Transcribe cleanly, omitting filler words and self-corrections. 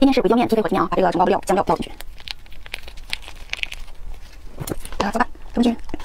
今天是鬼椒面鸡飞火鸡苗，把这个整包的料酱料倒进去，给它搅拌，搅进去。